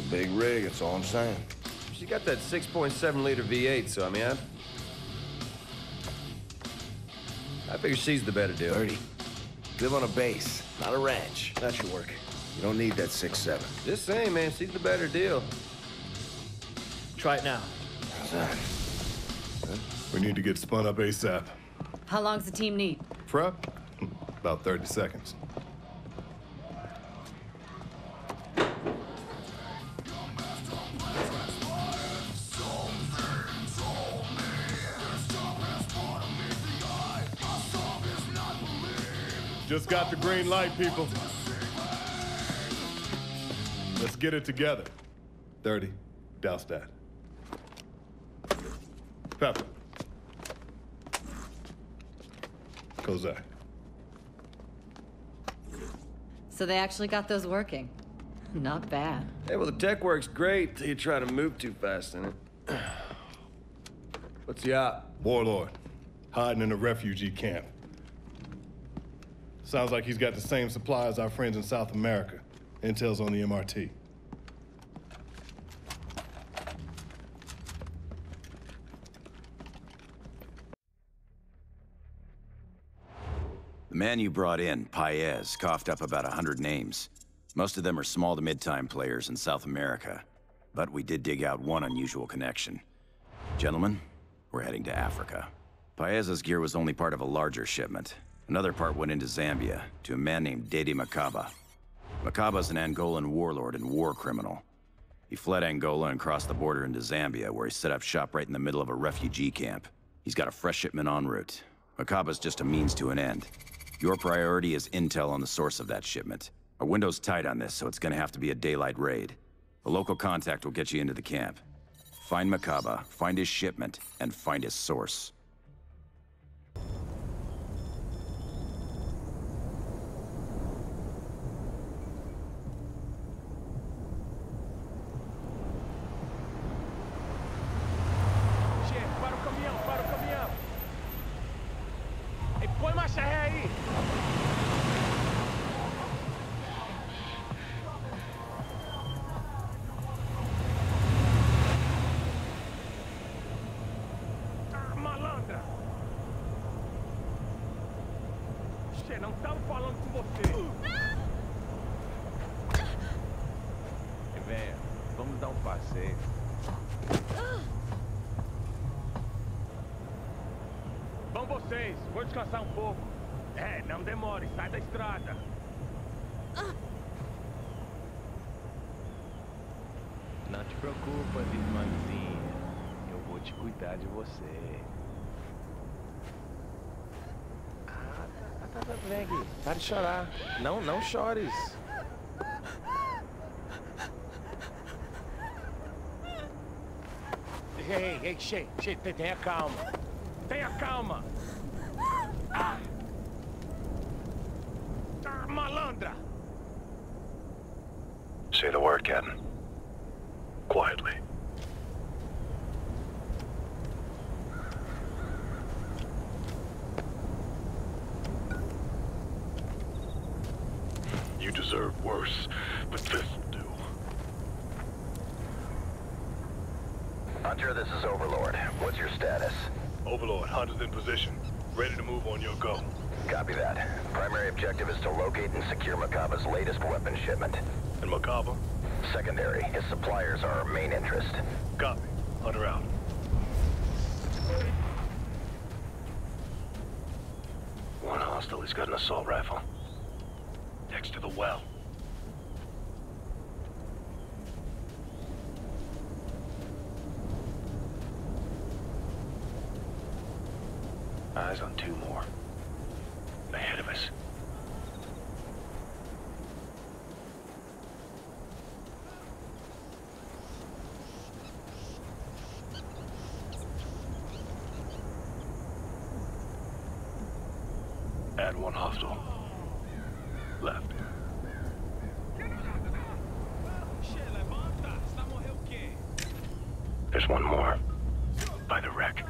a big rig, that's all I'm saying. She got that 6.7 liter V8, so I mean, I figure she's the better deal. 30. Live on a base, not a ranch. That should work. You don't need that 6.7. Just saying, man, she's the better deal. Try it now. How's that? Huh? We need to get spun up ASAP. How long does the team need? Prep? About 30 seconds. Just got the green light, people. Let's get it together. 30. Douse that. Pepper. Kozak. So they actually got those working. Not bad. Hey, well, the tech works great till you try to move too fast in it. What's the op? Warlord. Hiding in a refugee camp. Sounds like he's got the same supply as our friends in South America. Intel's on the MRT. The man you brought in, Paez, coughed up about 100 names. Most of them are small to mid-time players in South America. But we did dig out one unusual connection. Gentlemen, we're heading to Africa. Paez's gear was only part of a larger shipment. Another part went into Zambia, to a man named Dede Makaba. Makaba's an Angolan warlord and war criminal. He fled Angola and crossed the border into Zambia, where he set up shop right in the middle of a refugee camp. He's got a fresh shipment en route. Makaba's just a means to an end. Your priority is intel on the source of that shipment. Our window's tight on this, so it's gonna have to be a daylight raid. A local contact will get you into the camp. Find Makaba, find his shipment, and find his source. Para de chorar. Não, não chores. Ei, che, tenha calma. Tenha calma. Ah. Malandra. Say the word, Captain. Quietly. Deserve worse, but this'll do. Hunter, this is Overlord. What's your status? Overlord, Hunter's in position. Ready to move on your go. Copy that. Primary objective is to locate and secure Makaba's latest weapon shipment. And Makaba? Secondary. His suppliers are our main interest. Copy. Hunter out. One hostile. He's got an assault rifle. Next to the well. Eyes on two more. Ahead of us. Add one hostile. Left. There's one more. By the wreck.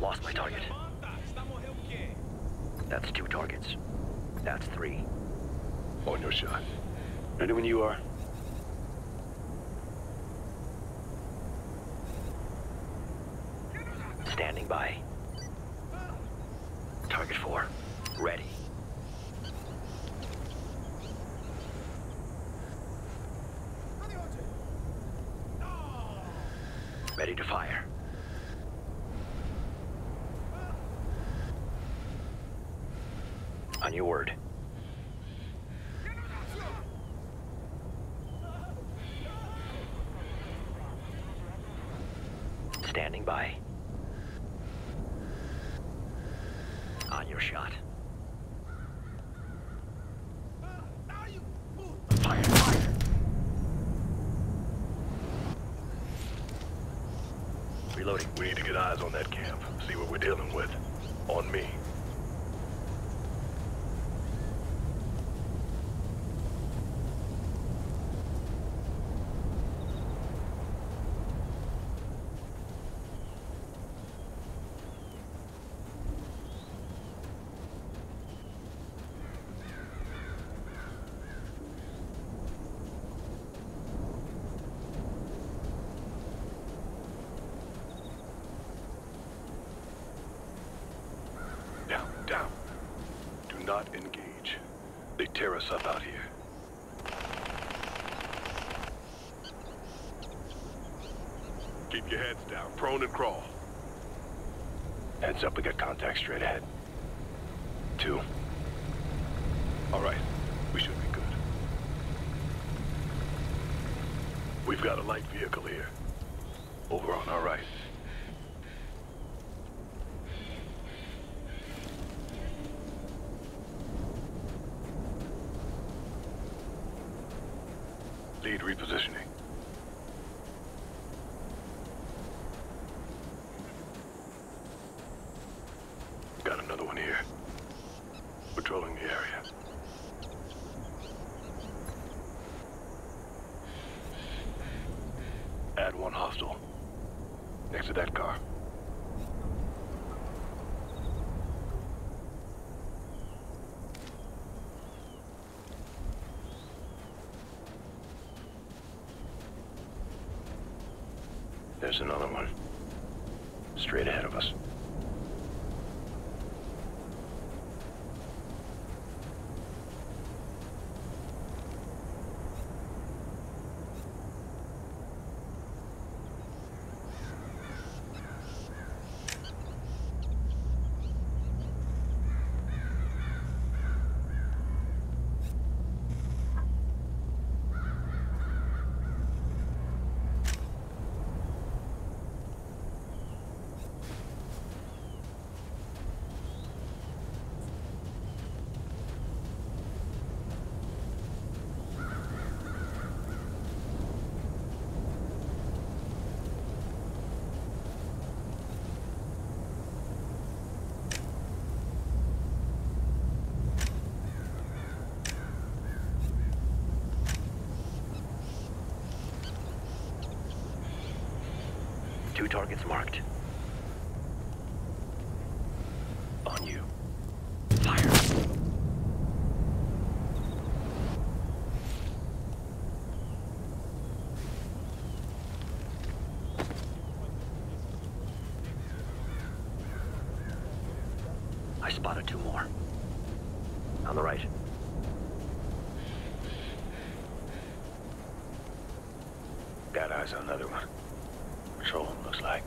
Lost my target. That's two targets. That's three. On your shot. Ready when you are. Standing by. Target 4. Ready. Ready to fire. On your word. Standing by. On your shot. Fire, fire. Reloading. We need to get eyes on that camp. See what we're dealing with. On me. Not engage. They tear us up out here. Keep your heads down, prone and crawl. Heads up, we got contact straight ahead. 2. All right, we should be good. We've got a light vehicle here. Over on our right. Lead repositioning. Got another one here. Patrolling the area. Add one hostile. Next to that car. There's another one. Straight ahead of us. Two targets marked. On you. Fire. I spotted 2 more. On the right. Got eyes on another one. Patrol him, looks like.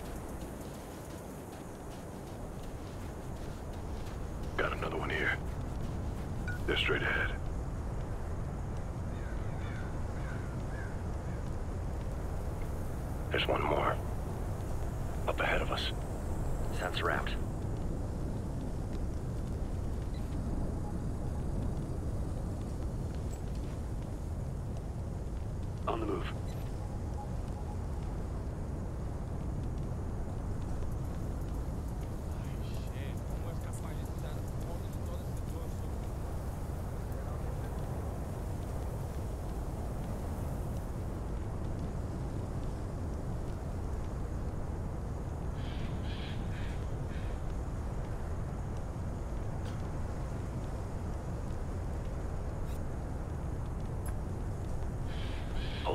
Got another one here. They're straight ahead. There's one more. Up ahead of us. Sense route. On the move.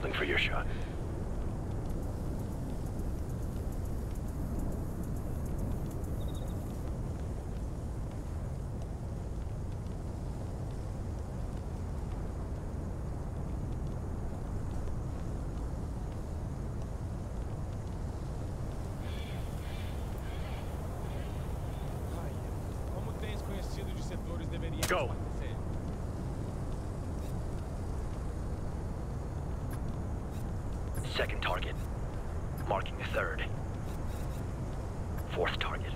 holding for your shot. Go. Second target. Marking the third. Fourth target.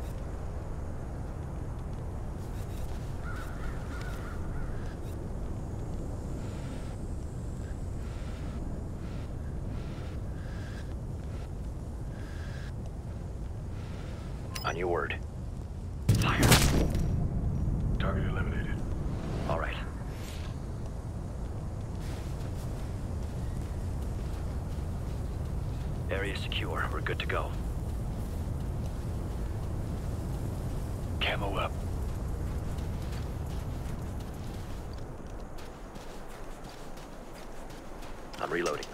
On your word. Fire. Target eliminated. All right. Area secure. We're good to go. Camo up. I'm reloading.